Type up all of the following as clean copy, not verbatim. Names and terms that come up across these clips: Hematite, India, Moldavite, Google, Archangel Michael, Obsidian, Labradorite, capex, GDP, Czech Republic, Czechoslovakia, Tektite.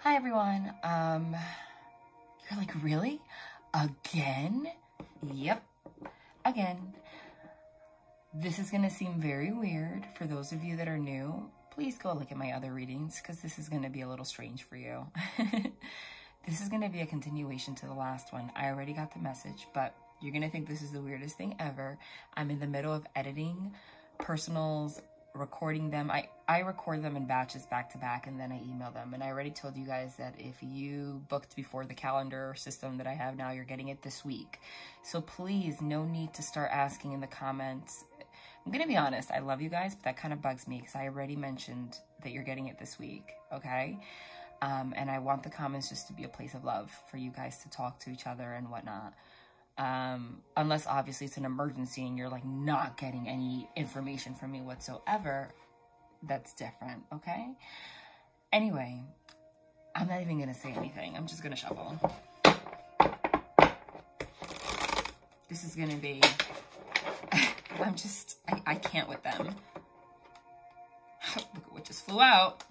Hi everyone. You're like, really? Again? Yep. Again. This is going to seem very weird for those of you that are new. Please go look at my other readings because this is going to be a little strange for you. This is going to be a continuation to the last one. I already got the message, but you're going to think this is the weirdest thing ever. I'm in the middle of editing personals, recording them. I record them in batches back to back and then I email them. And I already told you guys that if you booked before the calendar system that I have now, you're getting it this week. So please, no need to start asking in the comments. I'm going to be honest, I love you guys, but that kind of bugs me because I already mentioned that you're getting it this week, okay? And I want the comments just to be a place of love for you guys to talk to each other and whatnot. Unless obviously it's an emergency and you're like not getting any information from me whatsoever, that's different, okay? Anyway, I'm not even going to say anything. I'm just going to shuffle. This is going to be... I can't with them. Look at what just flew out.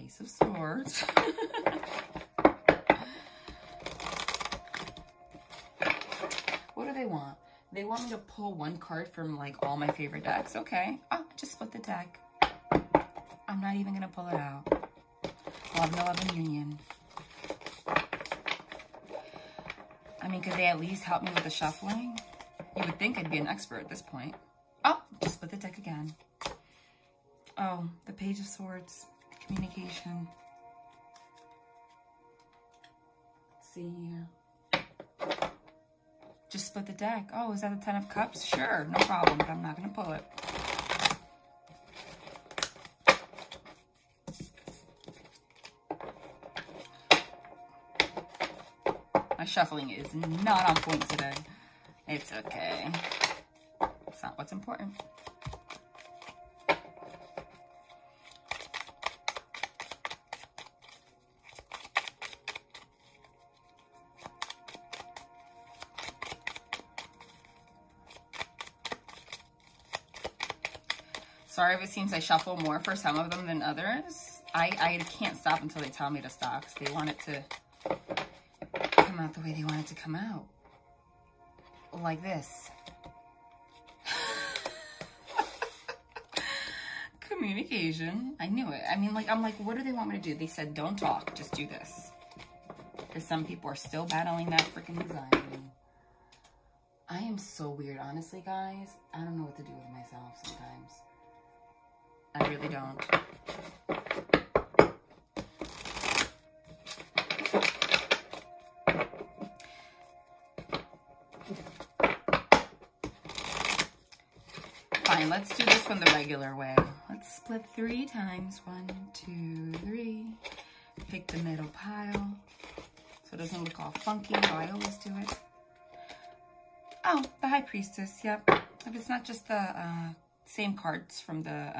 Ace of Swords. What do they want? They want me to pull one card from like all my favorite decks. Okay. Oh, I just split the deck. I'm not even going to pull it out. Love, no love, and union. I mean, could they at least help me with the shuffling? You would think I'd be an expert at this point. Oh, just split the deck again. Oh, the Page of Swords. Communication. Let's see here. Just split the deck. Oh, is that the Ten of Cups? Sure, no problem, but I'm not going to pull it. My shuffling is not on point today. It's okay. It's not what's important. Sorry if it seems I shuffle more for some of them than others. I can't stop until they tell me to stop because they want it to out the way they want it to come out. Like this. Communication. I knew it. I mean, like, I'm like, what do they want me to do? They said, don't talk, just do this. Because some people are still battling that freaking anxiety. I am so weird, honestly, guys. I don't know what to do with myself sometimes. I really don't. Let's do this one the regular way. Let's split three times. 1, 2, 3. Pick the middle pile so it doesn't look all funky how I always do it. Oh, the High Priestess. Yep. If it's not just the same cards from the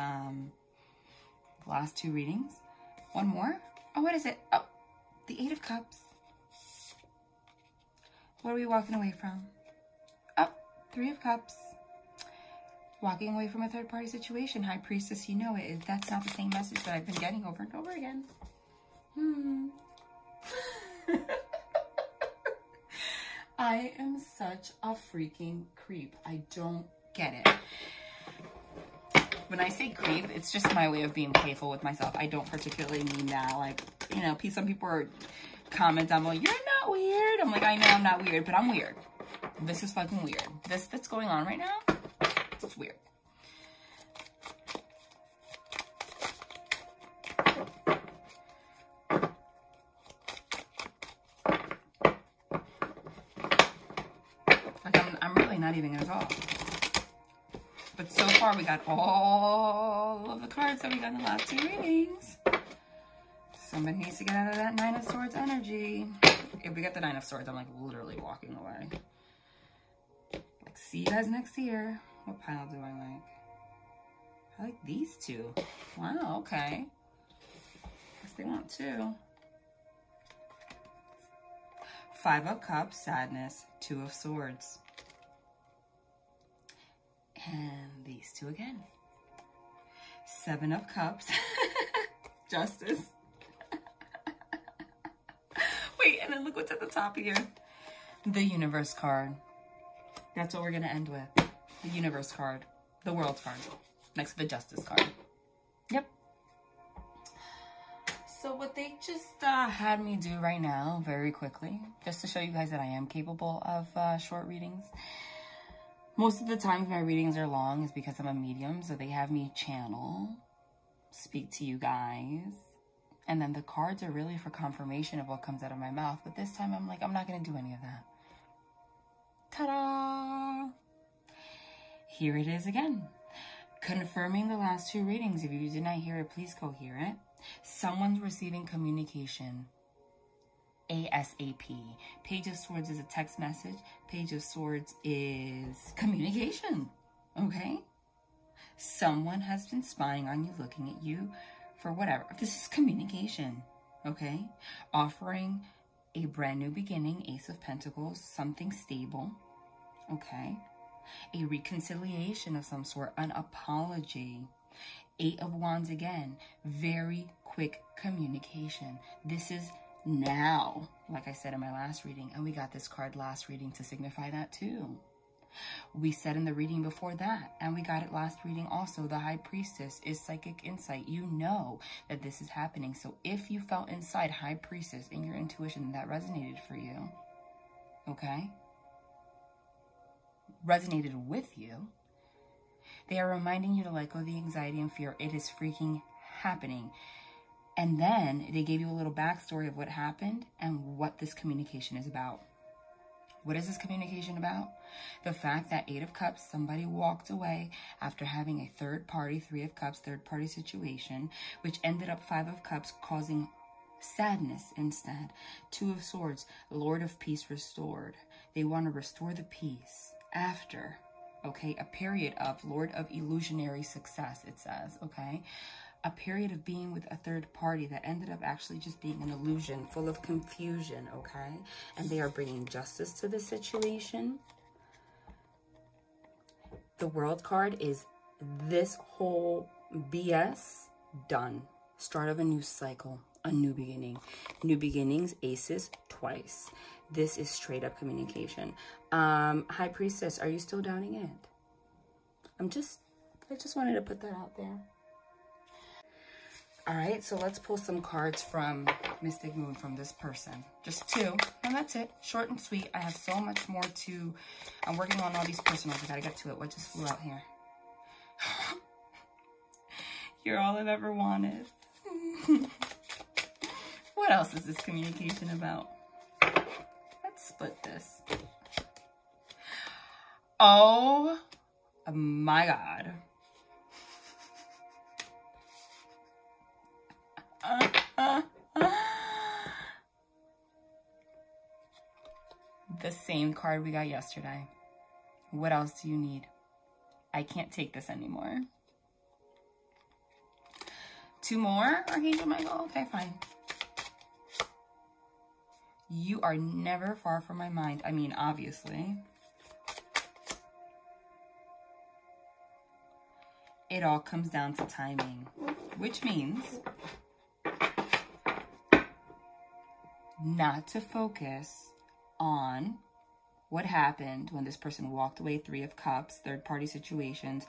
last two readings. One more. Oh, what is it? Oh, the Eight of Cups. What are we walking away from? Oh, Three of Cups. Walking away from a third-party situation. High Priestess, you know it. That's not the same message that I've been getting over and over again. I am such a freaking creep. I don't get it. When I say creep, it's just my way of being playful with myself. I don't particularly mean that. Like, you know, some people are comments. I'm like, you're not weird. I'm like, I know I'm not weird, but I'm weird. This is fucking weird. This that's going on right now. It's weird. Like, I'm really not even gonna talk. But so far, we got all of the cards that we got in the last two readings. Somebody needs to get out of that Nine of Swords energy. If we get the Nine of Swords, I'm like literally walking away. Like, see you guys next year. What pile do I like? I like these two. Wow, okay. Guess they want two. Five of Cups, sadness. Two of Swords. And these two again. Seven of Cups. justice. Wait, and then look what's at the top here. The universe card. That's what we're going to end with. The universe card. The world card. Next to the justice card. Yep. So what they just had me do right now, very quickly, just to show you guys that I am capable of short readings. Most of the times my readings are long is because I'm a medium, so they have me channel, speak to you guys. And then the cards are really for confirmation of what comes out of my mouth. But this time I'm like, I'm not going to do any of that. Ta-da! Here it is again. Confirming the last two readings. If you did not hear it, please go hear it. Someone's receiving communication. ASAP. Page of Swords is a text message. Page of Swords is communication. Okay? Someone has been spying on you, looking at you, for whatever. This is communication, okay? Offering a brand new beginning, Ace of Pentacles, something stable, okay? A reconciliation of some sort, an apology. Eight of Wands again, very quick communication. This is now, like I said in my last reading, and we got this card last reading to signify that too. We said in the reading before that, and we got it last reading also, the High Priestess is psychic insight. You know that this is happening. So if you felt inside High Priestess in your intuition, that resonated for you, okay? Resonated with you. They are reminding you to let go of the anxiety and fear. It is freaking happening. And then they gave you a little backstory of what happened and what this communication is about. What is this communication about? The fact that Eight of Cups, somebody walked away after having a third party, Three of Cups, third party situation, which ended up Five of Cups causing sadness instead. Two of Swords, Lord of Peace restored. They want to restore the peace after, okay, a period of Lord of Illusionary Success, it says, okay? A period of being with a third party that ended up actually just being an illusion full of confusion, okay? And they are bringing justice to the situation. The world card is this whole BS done. Start of a new cycle, a new beginning. New beginnings, aces, twice. This is straight up communication. High Priestess, are you still doubting it? I just wanted to put that out there. All right, so let's pull some cards from Mystic Moon from this person. Just two, and that's it. Short and sweet. I have so much more to... I'm working on all these personals. I gotta get to it. What just flew out here? You're all I've ever wanted. What else is this communication about? Let's split this. Oh my God. The same card we got yesterday. What else do you need? I can't take this anymore. Two more? Archangel Michael? Okay, fine. You are never far from my mind. I mean, obviously. It all comes down to timing, which means not to focus on what happened when this person walked away, Three of Cups, third party situations,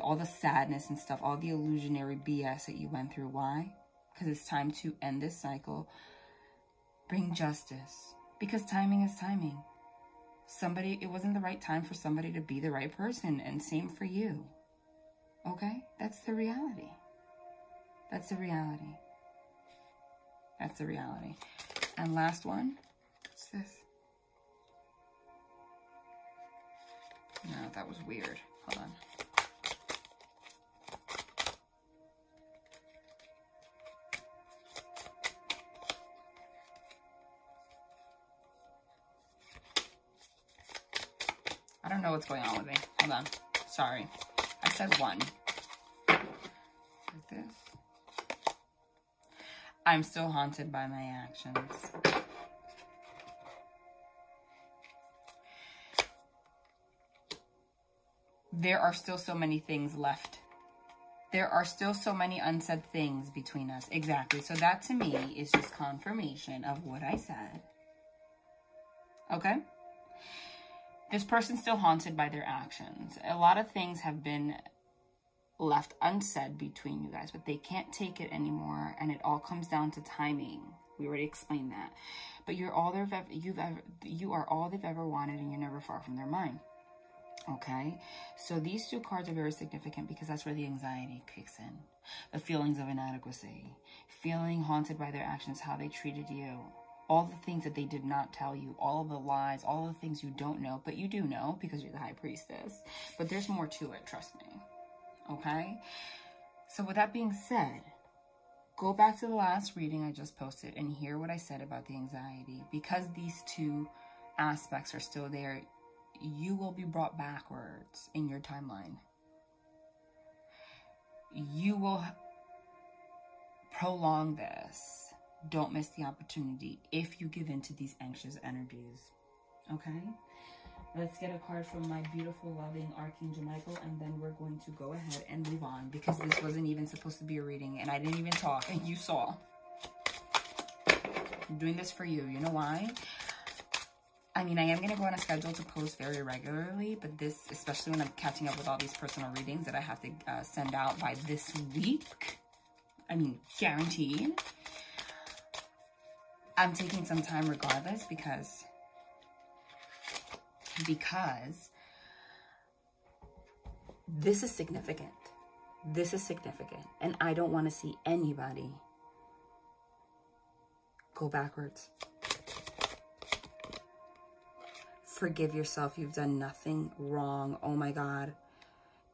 all the sadness and stuff, all the illusionary BS that you went through. Why? Because it's time to end this cycle, bring justice, because timing is timing. Somebody, it wasn't the right time for somebody to be the right person, and same for you, okay? That's the reality. That's the reality. That's the reality. And last one, what's this? No, that was weird. Hold on. I don't know what's going on with me. Hold on. Sorry. I said one. Like this. I'm still haunted by my actions. There are still so many things left there are still so many unsaid things between us. Exactly. So that to me is just confirmation of what I said. Okay? This person's still haunted by their actions. A lot of things have been left unsaid between you guys, but they can't take it anymore, and it all comes down to timing. We already explained that. But you're all they've ever, you are all they've ever wanted, and you're never far from their mind. Okay, so these two cards are very significant because that's where the anxiety kicks in, the feelings of inadequacy, feeling haunted by their actions, how they treated you, all the things that they did not tell you, all the lies, all the things you don't know, but you do know because you're the high priestess. But there's more to it, trust me. Okay, so with that being said, go back to the last reading I just posted and hear what I said about the anxiety, because these two aspects are still there. You will be brought backwards in your timeline. You will prolong this. Don't miss the opportunity if you give in to these anxious energies. Okay? Let's get a card from my beautiful, loving Archangel Michael, and then we're going to go ahead and move on, because this wasn't even supposed to be a reading, and I didn't even talk, and you saw. I'm doing this for you. You know why? I mean, I am going to go on a schedule to post very regularly, but this, especially when I'm catching up with all these personal readings that I have to send out by this week, I mean, guaranteed, I'm taking some time regardless, because this is significant. This is significant, and I don't want to see anybody go backwards. Forgive yourself. You've done nothing wrong. Oh my God.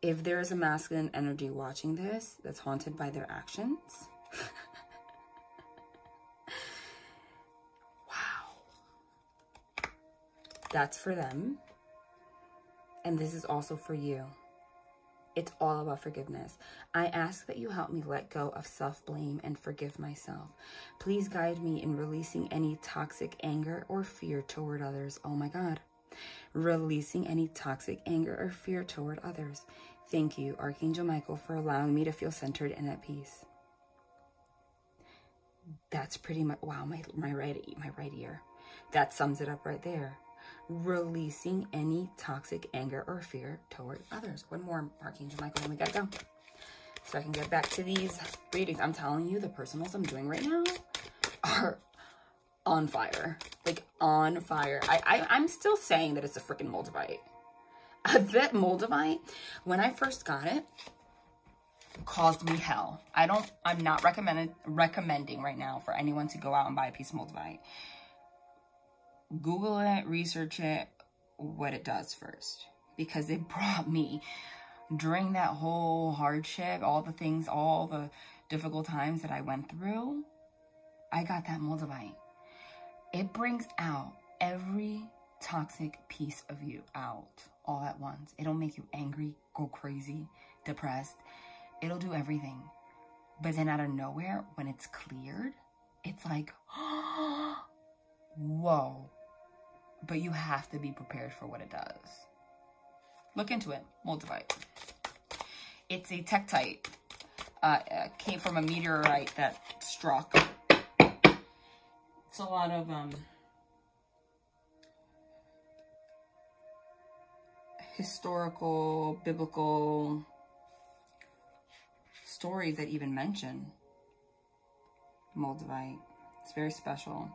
If there is a masculine energy watching this that's haunted by their actions. Wow. That's for them. And this is also for you. It's all about forgiveness. I ask that you help me let go of self-blame and forgive myself. Please guide me in releasing any toxic anger or fear toward others. Oh my God. Releasing any toxic anger or fear toward others. Thank you, Archangel Michael, for allowing me to feel centered and at peace. That's pretty much, wow, my right ear. That sums it up right there. Releasing any toxic anger or fear toward others. One more, Archangel Michael, and we gotta go. So I can get back to these readings. I'm telling you, the personals I'm doing right now are on fire. Like, on fire. I'm still saying that it's a freaking Moldavite. That Moldavite, when I first got it, caused me hell. I'm not recommending right now for anyone to go out and buy a piece of Moldavite. Google it, research it, what it does first, because it brought me during that whole hardship, all the things, all the difficult times that I went through. I got that Moldavite. It brings out every toxic piece of you out all at once. It'll make you angry, go crazy, depressed. It'll do everything. But then out of nowhere, when it's cleared, it's like, whoa. But you have to be prepared for what it does. Look into it. Moldavite. It's a tektite. Came from a meteorite that struck. It's a lot of historical, biblical stories that even mention Moldavite. It's very special.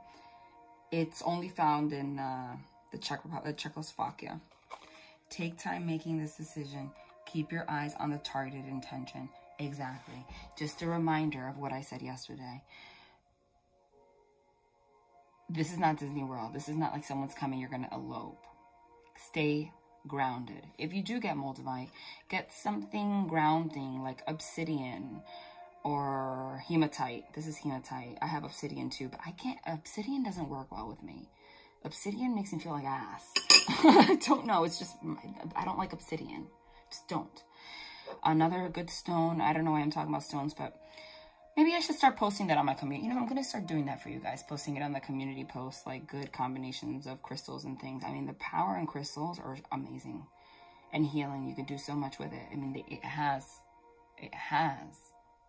It's only found in the Czech Republic, Czechoslovakia. Take time making this decision. Keep your eyes on the targeted intention. Exactly. Just a reminder of what I said yesterday. This is not Disney World. This is not like someone's coming, you're going to elope. Stay grounded. If you do get Moldavite, get something grounding like Obsidian or Hematite. This is Hematite. I have Obsidian too, but I can't. Obsidian doesn't work well with me. Obsidian makes me feel like ass. I don't know. It's just, I don't like Obsidian. Just don't. Another good stone. I don't know why I'm talking about stones, but maybe I should start posting that on my community. You know, I'm going to start doing that for you guys. Posting it on the community post, like good combinations of crystals and things. I mean, the power in crystals are amazing and healing. You can do so much with it. I mean, it has It has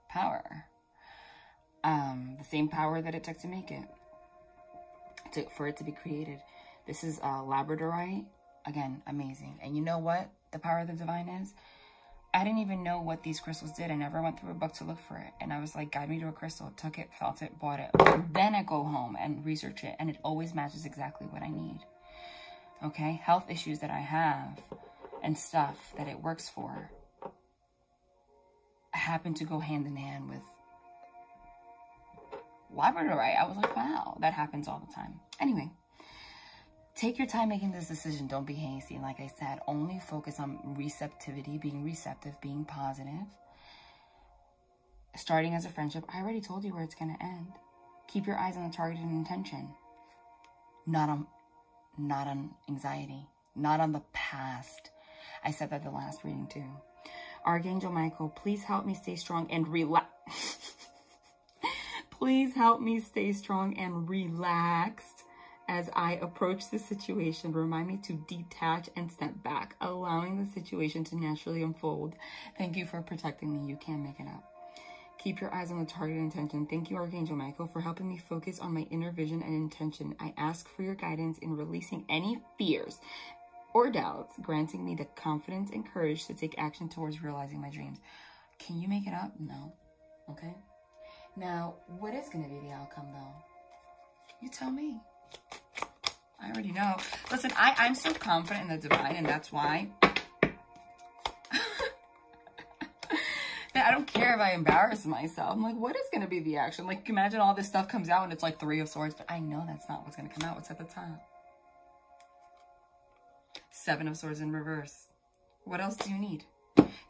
power. The same power that it took to make it, for it to be created. This is Labradorite. Again, amazing. And you know what the power of the divine is? I didn't even know what these crystals did. I never went through a book to look for it. And I was like, guide me to a crystal. Took it, felt it, bought it. And then I go home and research it. And it always matches exactly what I need. Okay? Health issues that I have and stuff that it works for happen to go hand in hand with Labradorite. I was like, wow, that happens all the time. Anyway, take your time making this decision. Don't be hasty. And like I said, only focus on receptivity, being receptive, being positive. Starting as a friendship. I already told you where it's going to end. Keep your eyes on the targeted intention. Not on anxiety. Not on the past. I said that the last reading too. Archangel Michael, please help me stay strong and relax. Please help me stay strong and relaxed. As I approach the situation, remind me to detach and step back, allowing the situation to naturally unfold. Thank you for protecting me. You can't make it up. Keep your eyes on the target intention. Thank you, Archangel Michael, for helping me focus on my inner vision and intention. I ask for your guidance in releasing any fears or doubts, granting me the confidence and courage to take action towards realizing my dreams. Can you make it up? No. Okay. Now, what is going to be the outcome, though? You tell me. I already know. Listen, I'm so confident in the divine, and that's why that I don't care if I embarrass myself. I'm like, what is going to be the action? Like, imagine all this stuff comes out and it's like 3 of Swords, but I know that's not what's going to come out. What's at the top? 7 of Swords in reverse. What else do you need?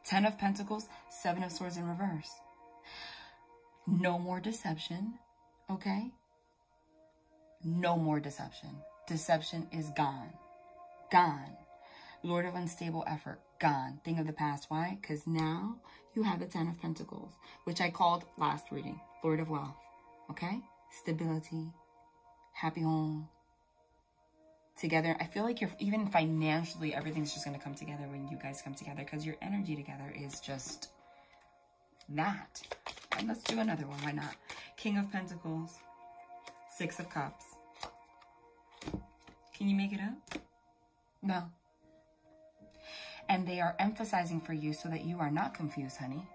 10 of Pentacles, 7 of Swords in reverse. No more deception, okay? No more deception. Deception is gone. Gone. Lord of unstable effort. Gone. Thing of the past. Why? Because now you have the 10 of Pentacles, which I called last reading. Lord of wealth. Okay? Stability. Happy home. Together. I feel like you're, even financially, everything's just going to come together when you guys come together, because your energy together is just that. And let's do another one. Why not? King of Pentacles. 6 of Cups. Can you make it up? No. And they are emphasizing for you so that you are not confused, honey.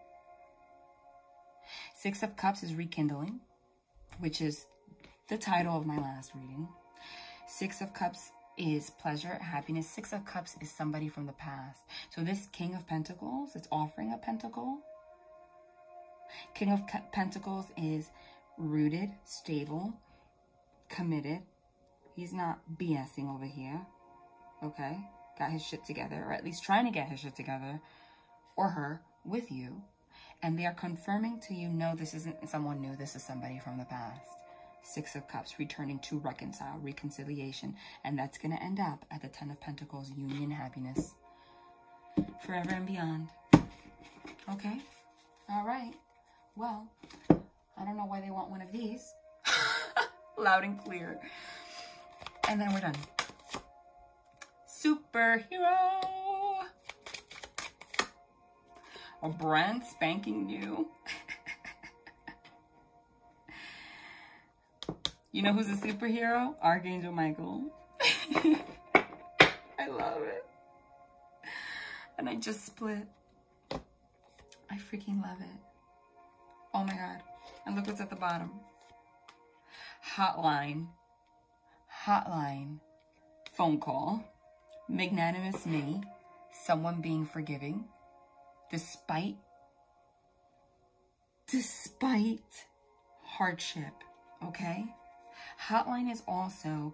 6 of Cups is rekindling, which is the title of my last reading. 6 of Cups is pleasure, happiness. 6 of Cups is somebody from the past. So this King of Pentacles, it's offering a pentacle. King of Pentacles is rooted, stable, committed. He's not BSing over here, okay? Got his shit together, or at least trying to get his shit together, or her, with you. And they are confirming to you, no, this isn't someone new, this is somebody from the past. 6 of Cups, returning to reconcile, reconciliation. And that's going to end up at the 10 of Pentacles, union, happiness. Forever and beyond. Okay? All right. Well, I don't know why they want one of these. Loud and clear. And then we're done. Superhero! A brand spanking new. You know who's a superhero? Archangel Michael. I love it. And I just split. I freaking love it. Oh my God. And look what's at the bottom. Hotline. Hotline, phone call, magnanimous me, someone being forgiving, despite hardship, okay? Hotline is also,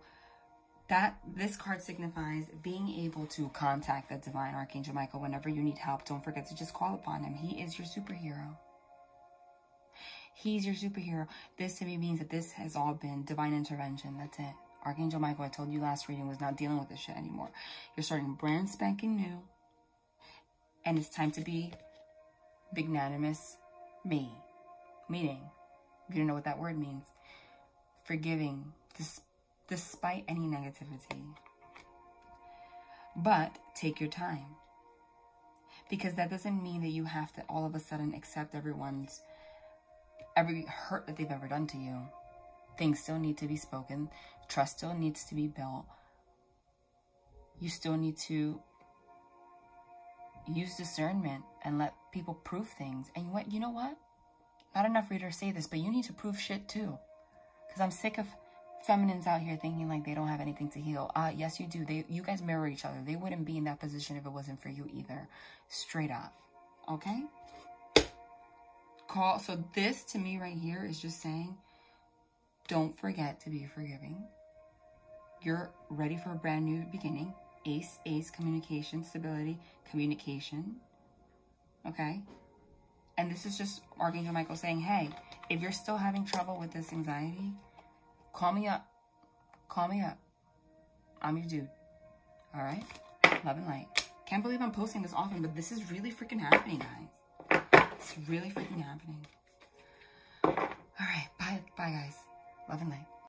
that this card signifies being able to contact the divine Archangel Michael whenever you need help. Don't forget to just call upon him. He is your superhero. He's your superhero. This to me means that this has all been divine intervention. That's it. Archangel Michael, I told you last reading, was not dealing with this shit anymore. You're starting brand spanking new. And it's time to be magnanimous me. Meaning, you don't know what that word means. Forgiving, despite any negativity. But take your time. because that doesn't mean that you have to all of a sudden accept every hurt that they've ever done to you. Things still need to be spoken. Trust still needs to be built. You still need to use discernment and let people prove things. And you know what? Not enough readers say this, but you need to prove shit too. Because I'm sick of feminines out here thinking like they don't have anything to heal. Yes, you do. You guys mirror each other. They wouldn't be in that position if it wasn't for you either. Straight up. Okay? So this to me right here is just saying, don't forget to be forgiving. You're ready for a brand new beginning. Ace, communication, stability, communication. Okay? And this is just Archangel Michael saying, hey, if you're still having trouble with this anxiety, call me up. Call me up. I'm your dude. All right? Love and light. Can't believe I'm posting this often, but this is really freaking happening, guys. It's really freaking happening. All right. Bye, guys. Love and light.